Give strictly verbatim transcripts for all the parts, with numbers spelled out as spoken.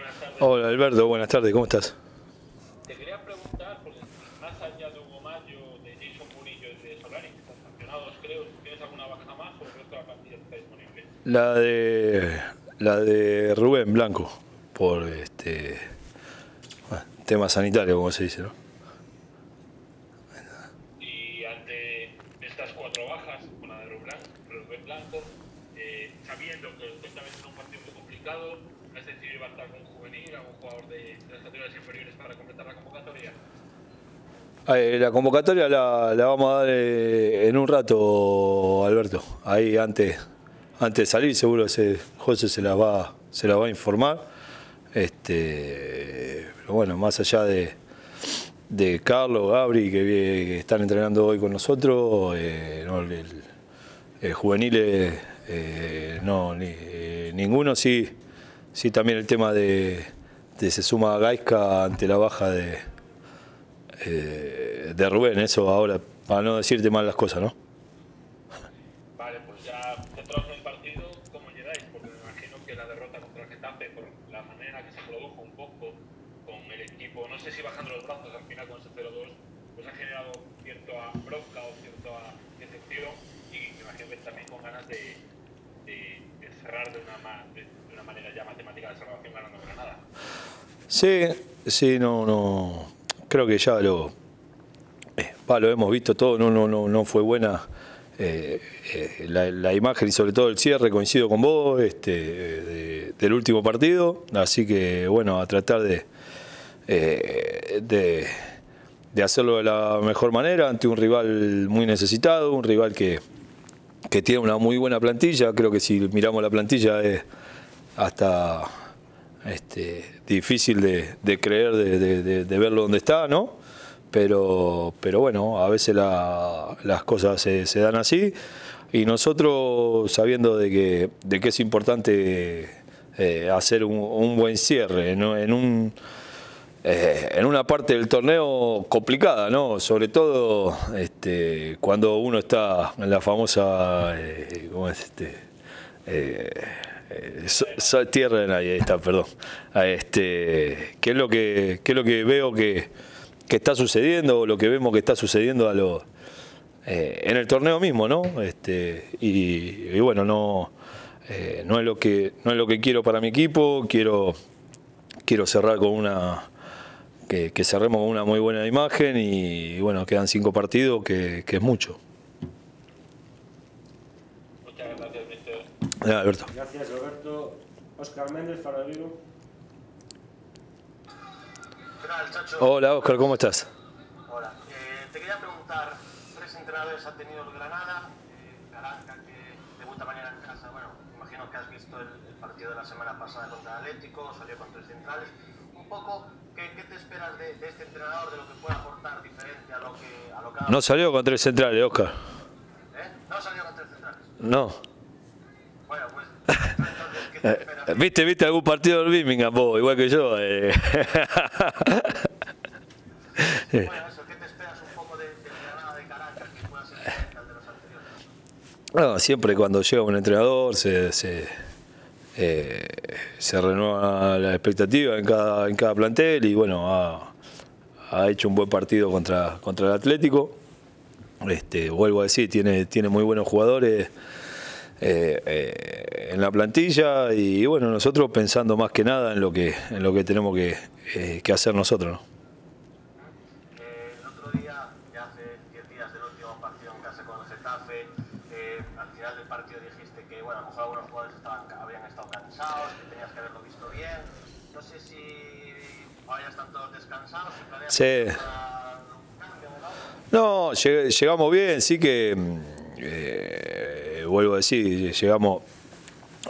buenas tardes. Hola Alberto, buenas tardes, ¿cómo estás? Te quería preguntar, pues, más allá de Hugo Mario, de Jason Burillo y de Solari, que están sancionados, creo, ¿tienes alguna baja más o el resto de la partida está disponible? La de, la de Rubén Blanco, por este bueno, tema sanitario, como se dice, ¿no? Y ante estas cuatro bajas, una de Rubén Blanco, eh, sabiendo que usted también es un partido muy complicado, ¿has decidido levantar algún juvenil, algún jugador de, de las categorías inferiores para completar la convocatoria? Eh, la convocatoria la, la vamos a dar eh, en un rato, Alberto. Ahí antes, antes de salir seguro ese, José se la va, se la va a informar. Este, pero bueno, más allá de, de Carlos Gabri que, que están entrenando hoy con nosotros, eh, no, el, el juvenil eh, no ni, eh, ninguno sí. Sí, también el tema de, de se suma a Gaizka ante la baja de, eh, de Rubén, eso ahora, para no decirte mal las cosas, ¿no? Vale, pues ya centrados en el partido, ¿cómo llegáis? Porque me imagino que la derrota contra el Getafe, por la manera que se produjo un poco con el equipo, no sé si bajando los brazos al final con ese cero dos, pues ha generado cierto a bronca o cierto a decepción y me imagino que también con ganas de, de, de cerrar de una más... De, manera ya matemática de salvación ganando Granada. Sí, sí, no, no. Creo que ya lo, eh, bah, lo hemos visto todo, no, no, no, no fue buena eh, eh, la, la imagen y sobre todo el cierre, coincido con vos, este, de, del último partido. Así que bueno, a tratar de, eh, de, de hacerlo de la mejor manera ante un rival muy necesitado, un rival que, que tiene una muy buena plantilla. Creo que si miramos la plantilla es eh, hasta este, difícil de, de creer, de, de, de, de verlo donde está, ¿no? Pero, pero bueno, a veces la, las cosas se, se dan así y nosotros sabiendo de que, de que es importante eh, hacer un, un buen cierre, ¿no? En un, eh, en una parte del torneo complicada, ¿no? Sobre todo este, cuando uno está en la famosa... Eh, ¿cómo es este? Eh, Eh, so, so, tierra de nadie, ahí está, perdón. Este, ¿qué es lo que, qué es lo que veo que, que está sucediendo o lo que vemos que está sucediendo a lo, eh, en el torneo mismo, ¿no? Este, y, y bueno, no, eh, no es lo que no es lo que quiero para mi equipo. Quiero quiero cerrar con una que, que cerremos con una muy buena imagen y, y bueno, quedan cinco partidos que, que es mucho. Alberto. Gracias, Alberto. Oscar Méndez, Faro de Vigo. Hola, Oscar, ¿cómo estás? Hola. Eh, te quería preguntar, tres entrenadores ha tenido el Granada, eh, Garanca, que debuta mañana en casa. Bueno, imagino que has visto el, el partido de la semana pasada contra el Atlético, salió con tres centrales. Un poco, ¿qué, qué te esperas de, de este entrenador, de lo que pueda aportar diferente a lo que... A lo que no salió con tres centrales, Oscar. ¿Eh? No salió con tres centrales. No. ¿Viste, viste algún partido del Birmingham vos, igual que yo? Eh. Bueno, eso, ¿qué te esperas un poco de, de Granada, de Caracas, que pueda ser diferente al de los anteriores? No, siempre cuando llega un entrenador se, se, eh, se renueva la expectativa en cada, en cada plantel y bueno, ha, ha hecho un buen partido contra, contra el Atlético. Este, vuelvo a decir, tiene, tiene muy buenos jugadores. Eh, eh, en la plantilla y bueno, nosotros pensando más que nada en lo que en lo que tenemos que, eh, que hacer nosotros, ¿no? Eh, el otro día, ya hace diez días del último partido en casa con el Getafe, eh, al final del partido dijiste que bueno, a lo mejor algunos jugadores estaban, habían estado cansados, que tenías que haberlo visto bien. No sé si ahora ya están todos descansados, si planeas sí. Para... No, lleg llegamos bien, sí que eh, vuelvo a decir, llegamos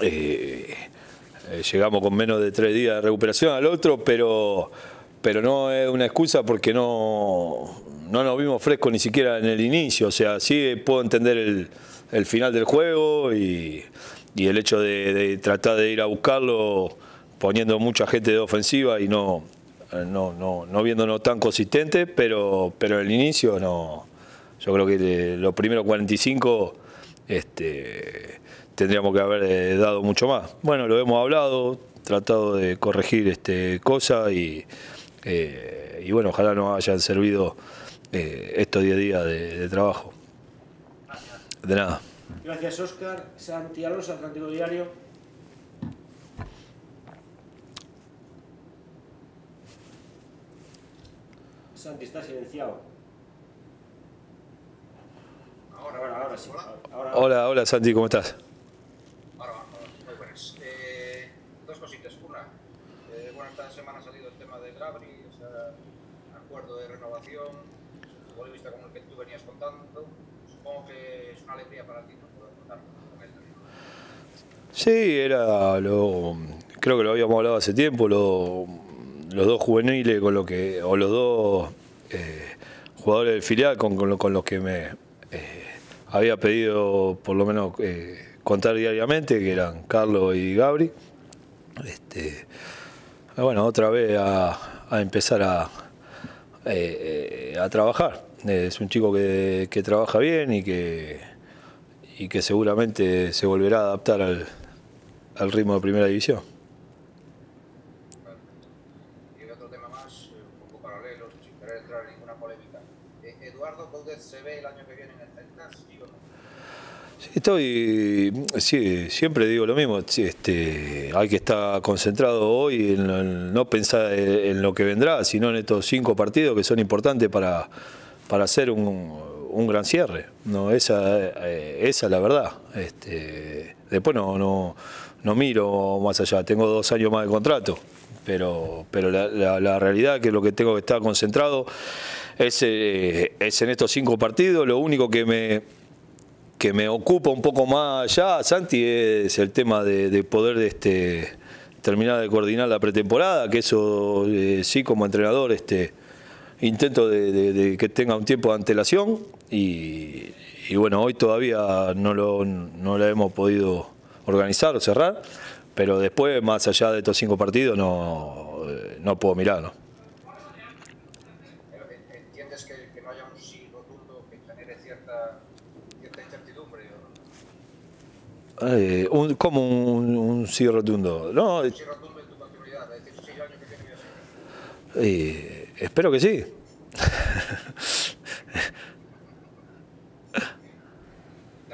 eh, llegamos con menos de tres días de recuperación al otro, pero pero no es una excusa porque no, no nos vimos frescos ni siquiera en el inicio. O sea, sí puedo entender el, el final del juego y, y el hecho de, de tratar de ir a buscarlo poniendo mucha gente de ofensiva y no, no, no, no viéndonos tan consistentes, pero, pero en el inicio no. Yo creo que de los primeros cuarenta y cinco... Este, tendríamos que haber dado mucho más. Bueno, lo hemos hablado, tratado de corregir este, cosas y, eh, y bueno, ojalá nos hayan servido eh, estos diez días de, de trabajo. Gracias. De nada. Gracias, Oscar. Santi Alonso, Atlántico Diario. Santi está silenciado. Ahora, ahora, ahora sí. Hola, ahora, hola, hola Santi, ¿cómo estás? Ahora, ahora muy buenas. Eh, dos cositas. Una, eh, bueno, esta semana ha salido el tema de Drabri, o sea, acuerdo de renovación, un futbolista como el que tú venías contando. Supongo que es una alegría para ti, ¿no? Poder contar con él también. Sí, era lo. Creo que lo habíamos hablado hace tiempo, lo, los dos juveniles con lo que. O los dos eh, jugadores del filial con, con, con los que me. Eh, había pedido por lo menos eh, contar diariamente, que eran Carlos y Gabri. Este, bueno, otra vez a, a empezar a, eh, a trabajar. Es un chico que, que trabaja bien y que, y que seguramente se volverá a adaptar al, al ritmo de Primera División. Estoy, sí, siempre digo lo mismo, este, hay que estar concentrado hoy, en, en no pensar en lo que vendrá, sino en estos cinco partidos que son importantes para, para hacer un, un gran cierre. No, esa, esa es la verdad. Este, después no, no, no miro más allá, tengo dos años más de contrato, pero, pero la, la, la realidad es que lo que tengo que estar concentrado es, eh, es en estos cinco partidos. Lo único que me... que me ocupa un poco más allá, Santi, es el tema de, de poder este, terminar de coordinar la pretemporada, que eso eh, sí, como entrenador, este, intento de, de, de que tenga un tiempo de antelación y, y bueno, hoy todavía no lo, no lo hemos podido organizar o cerrar, pero después, más allá de estos cinco partidos, no, no puedo mirar, ¿no? Eh, un, como un, un sí rotundo. No, eh, eh, espero que sí. De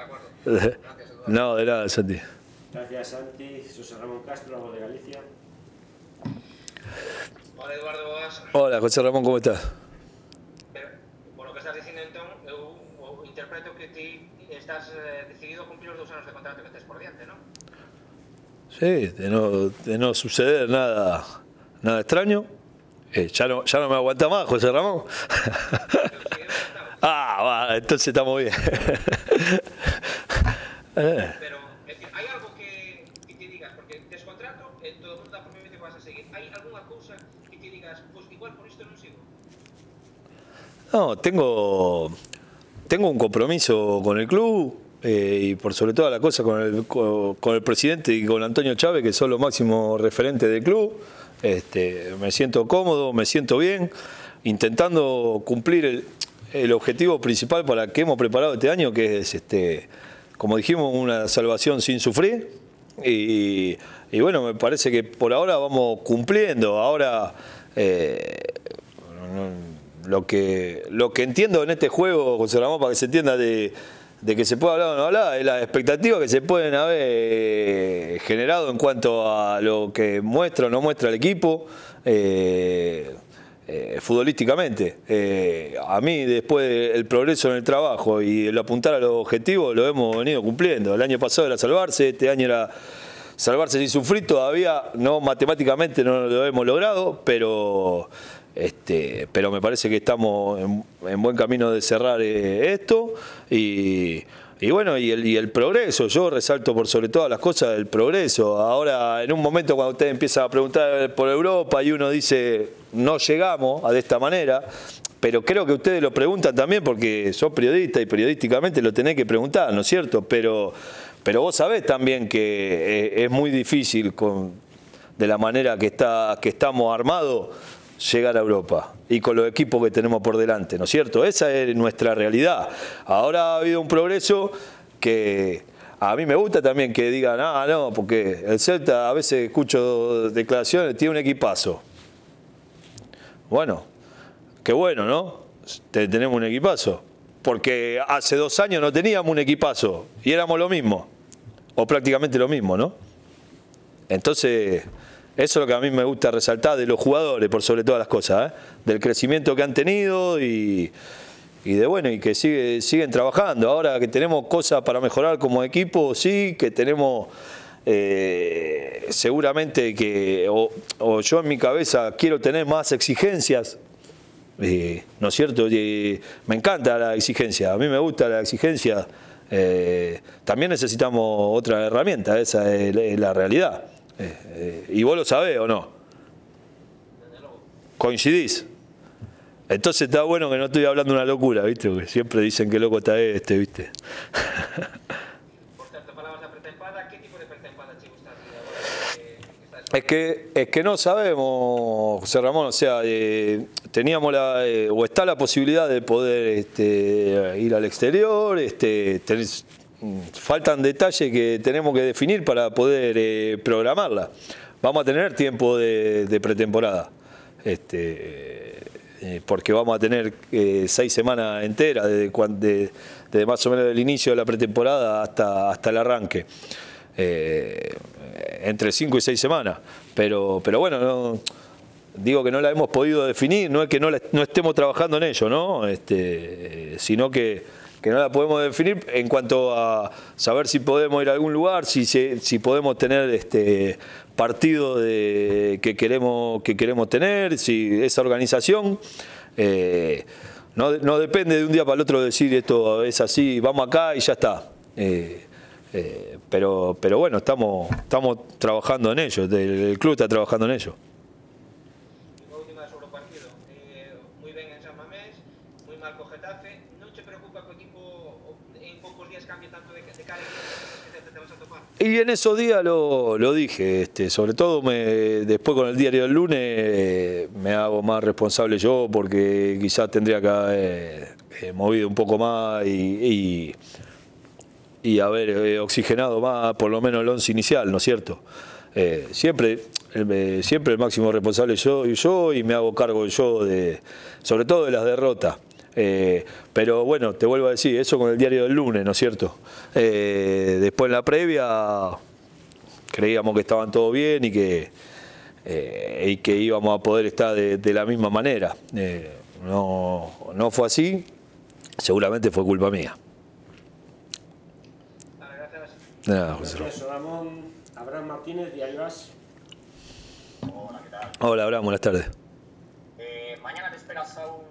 acuerdo. Gracias, Eduardo. No, de nada, Santi. Gracias, Santi. José Ramón Castro, la voz de Galicia. Hola, Eduardo, ¿vas? Hola, José Ramón, ¿cómo estás? Pero, por lo que estás diciendo, entonces, yo, yo interpreto que ti estás eh, decidido a cumplir los dos años de contrato que estés por diante, ¿no? Sí, de no, de no suceder nada, nada extraño. Eh, ya, no, ya no me aguanta más, José Ramón. Ah, va, entonces estamos bien. Pero hay algo que, que te digas, porque tes contrato, en todo mundo probablemente vas a seguir. ¿Hay alguna cosa que te digas, pues igual por esto no sigo? No, tengo... Tengo un compromiso con el club eh, y por sobre todas las cosas con el, con el presidente y con Antonio Chávez, que son los máximos referentes del club. Este, me siento cómodo, me siento bien, intentando cumplir el, el objetivo principal para que hemos preparado este año, que es, este, como dijimos, una salvación sin sufrir. Y, y bueno, me parece que por ahora vamos cumpliendo. Ahora... Eh, no, Lo que, lo que entiendo en este juego, José Ramón, para que se entienda de, de que se puede hablar o no hablar, es las expectativas que se pueden haber generado en cuanto a lo que muestra o no muestra el equipo eh, eh, futbolísticamente. Eh, a mí, después del progreso en el trabajo y el apuntar a los objetivos, lo hemos venido cumpliendo. El año pasado era salvarse, este año era salvarse sin sufrir. Todavía no matemáticamente no lo hemos logrado, pero... Este, pero me parece que estamos en, en buen camino de cerrar eh, esto y, y bueno, y el, y el progreso, yo resalto por sobre todas las cosas el progreso. Ahora, en un momento cuando usted empieza a preguntar por Europa y uno dice, no llegamos a de esta manera, pero creo que ustedes lo preguntan también porque sos periodista y periodísticamente lo tenés que preguntar, ¿no es cierto? Pero, pero vos sabés también que es, es muy difícil con, de la manera que, está, que estamos armados llegar a Europa y con los equipos que tenemos por delante, ¿no es cierto? Esa es nuestra realidad. Ahora ha habido un progreso que A mí me gusta también que digan, ah, no, porque el Celta, a veces escucho declaraciones, tiene un equipazo. Bueno, qué bueno, ¿no? Tenemos un equipazo. Porque hace dos años no teníamos un equipazo y éramos lo mismo. O prácticamente lo mismo, ¿no? Entonces, eso es lo que a mí me gusta resaltar de los jugadores, por sobre todas las cosas, ¿eh? Del crecimiento que han tenido y... Y de bueno, y que sigue, siguen trabajando. Ahora que tenemos cosas para mejorar como equipo, sí, que tenemos eh, seguramente que, o, o yo en mi cabeza quiero tener más exigencias, eh, ¿no es cierto? Eh, me encanta la exigencia, a mí me gusta la exigencia. Eh, también necesitamos otra herramienta, esa es la, es la realidad. Eh, eh, y vos lo sabés o no. ¿Coincidís? Entonces está bueno que no estoy hablando una locura, ¿viste? Porque siempre dicen que loco está este, ¿viste? Es que, es que no sabemos, José Ramón, o sea, eh, teníamos la, eh, o está la posibilidad de poder este, ir al exterior, este, tenés, faltan detalles que tenemos que definir para poder eh, programarla. Vamos a tener tiempo de, de pretemporada. Este... porque vamos a tener eh, seis semanas enteras desde, de, desde más o menos el inicio de la pretemporada hasta, hasta el arranque, eh, entre cinco y seis semanas, pero, pero bueno, no, digo que no la hemos podido definir, no es que no, la, no estemos trabajando en ello, ¿no? Este, sino que, que no la podemos definir en cuanto a saber si podemos ir a algún lugar, si, si, si podemos tener... este, partido de, que, queremos, que queremos tener, si esa organización eh, no, no depende de un día para el otro decir esto es así, vamos acá y ya está. Eh, eh, pero, pero bueno, estamos, estamos trabajando en ello, el club está trabajando en ello. Una última sobre el partido. Eh, muy bien en San Mamés, muy mal con Getafe. ¿No te preocupa que el equipo en pocos días cambie tanto de, de cara? Y en esos días lo, lo dije, este, sobre todo me, después con el diario del lunes eh, me hago más responsable yo porque quizás tendría que haber eh, eh, movido un poco más y, y, y haber eh, oxigenado más por lo menos el once inicial, ¿no es cierto? Eh, siempre, el, eh, siempre el máximo responsable yo y yo y me hago cargo yo de, sobre todo de las derrotas. Eh, pero bueno, te vuelvo a decir, eso con el diario del lunes, ¿no es cierto? Eh, después en la previa creíamos que estaban todo bien y que, eh, y que íbamos a poder estar de, de la misma manera. Eh, no, no fue así, seguramente fue culpa mía. Vale, gracias. Nada, José Ramón. Abraham Martínez, ¿y ahí vas? Hola, ¿qué tal? Hola, Abraham, buenas tardes. Eh, mañana te esperas a un...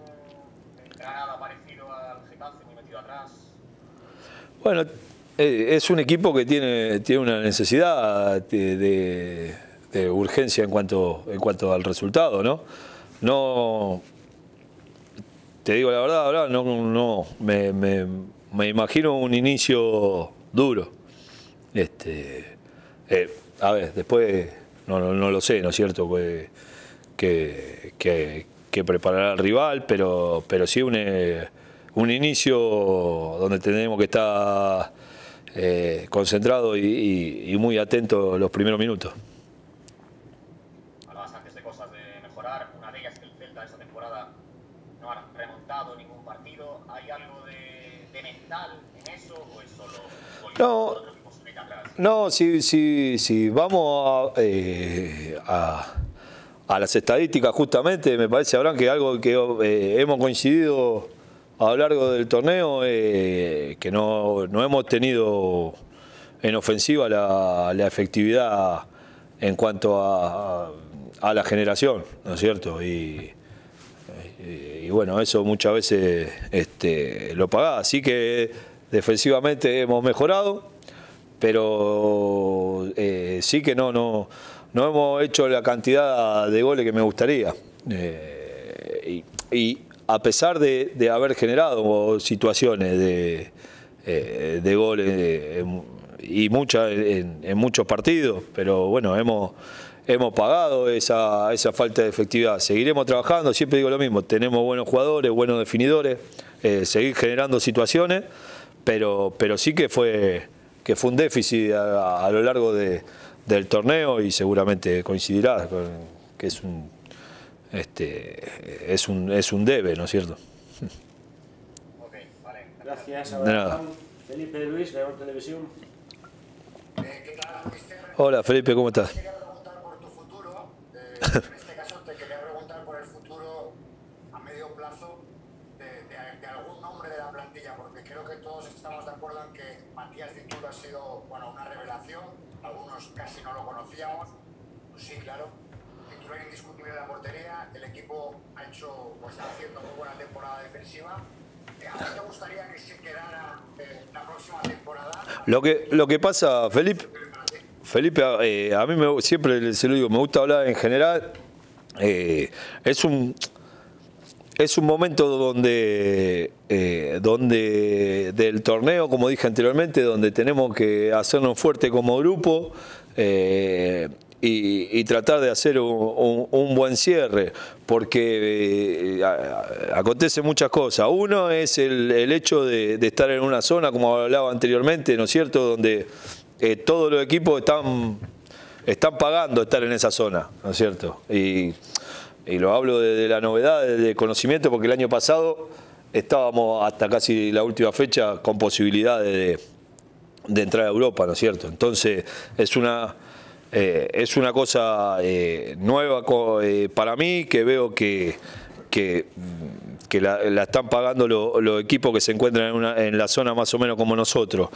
nada parecido al Getafe, muy metido atrás. Bueno, es un equipo que tiene, tiene una necesidad de, de, de urgencia en cuanto, en cuanto al resultado, ¿no? No, te digo la verdad, ahora no, no me, me, me imagino un inicio duro. Este, eh, a ver, después no, no, no lo sé, ¿no es cierto? Que, que, que que preparará al rival, pero, pero sí un, un inicio donde tenemos que estar eh, concentrados y, y, y muy atentos los primeros minutos. Hablabas antes de cosas de mejorar, una de ellas es que el Celta esta temporada no ha remontado ningún partido. ¿Hay algo de, de mental en eso o es solo no, otro equipo se mete atrás? No, si, si, si vamos a... Eh, a A las estadísticas justamente, me parece, Abraham, que algo que eh, hemos coincidido a lo largo del torneo, eh, que no, no hemos tenido en ofensiva la, la efectividad en cuanto a, a la generación, ¿no es cierto? Y, y, y bueno, eso muchas veces este, lo pagá. Así que defensivamente hemos mejorado, pero eh, sí que no... no No hemos hecho la cantidad de goles que me gustaría. Eh, y, y a pesar de, de haber generado situaciones de, eh, de goles de, y muchas en, en muchos partidos, pero bueno, hemos, hemos pagado esa, esa falta de efectividad. Seguiremos trabajando, siempre digo lo mismo, tenemos buenos jugadores, buenos definidores, eh, seguir generando situaciones, pero, pero sí que fue que fue un déficit a, a, a lo largo de, del torneo, y seguramente coincidirás con que es un, este, es un, es un debe, ¿no es cierto? Ok, vale. Gracias, Abraham. Felipe Luis, de León Televisión. Eh, ¿Qué tal, Mister? Hola, Felipe, ¿cómo estás? Te quería preguntar por tu futuro. Eh, en este caso te quería preguntar por el futuro a medio plazo de, de, de algún nombre de la plantilla, porque creo que todos estamos de acuerdo en que Matías Dituro ha sido, bueno, una revelación. Algunos casi no lo conocíamos. Pues sí, claro. Titular indiscutible de la portería. El equipo ha hecho, o está haciendo muy buena temporada defensiva. ¿A ti te gustaría que se quedara eh, la próxima temporada? Lo que, lo que pasa, Felipe, Felipe eh, a mí me, siempre se lo digo, me gusta hablar en general. Eh, es un es un momento donde, eh, donde del torneo, como dije anteriormente, donde tenemos que hacernos fuerte como grupo. Eh, Y, y tratar de hacer un, un, un buen cierre, porque eh, a, acontece muchas cosas. Uno es el, el hecho de, de estar en una zona, como hablaba anteriormente, ¿no es cierto?, donde eh, todos los equipos están, están pagando estar en esa zona, ¿no es cierto? Y, y lo hablo de, de la novedad, de conocimiento, porque el año pasado estábamos hasta casi la última fecha con posibilidades de, de entrar a Europa, ¿no es cierto? Entonces es una... Eh, es una cosa eh, nueva eh, para mí, que veo que, que, que la, la están pagando lo, los equipos que se encuentran en, una, en la zona más o menos como nosotros.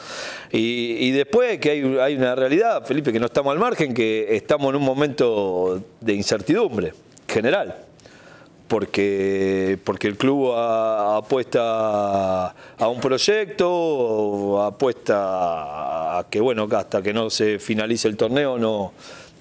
Y, y después que hay, hay una realidad, Felipe, que no estamos al margen, que estamos en un momento de incertidumbre general, porque, porque el club a, apuesta a un proyecto, apuesta a que, bueno, hasta que no se finalice el torneo, no,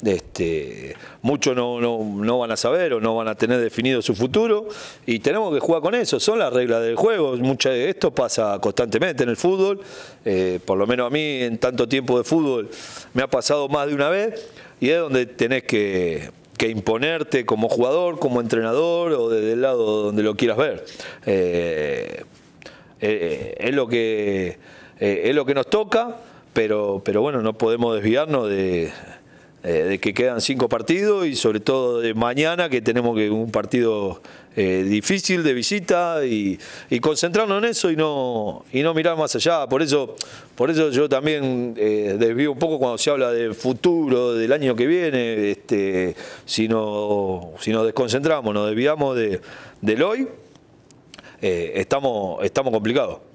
este, muchos no, no, no van a saber o no van a tener definido su futuro, y tenemos que jugar con eso. Son las reglas del juego. Mucho de esto pasa constantemente en el fútbol, eh, por lo menos a mí en tanto tiempo de fútbol me ha pasado más de una vez, y es donde tenés que... que imponerte como jugador, como entrenador, o desde el lado donde lo quieras ver. Eh, eh, es lo que eh, es lo que nos toca, pero, pero bueno, no podemos desviarnos de, eh, de que quedan cinco partidos, y sobre todo de mañana, que tenemos que un partido eh, difícil de visita, y, y concentrarnos en eso, y no, y no mirar más allá. Por eso, por eso yo también eh, desvío un poco cuando se habla del futuro, del año que viene. Este, si, no, si nos desconcentramos, nos desviamos de, del hoy, eh, estamos, estamos complicados.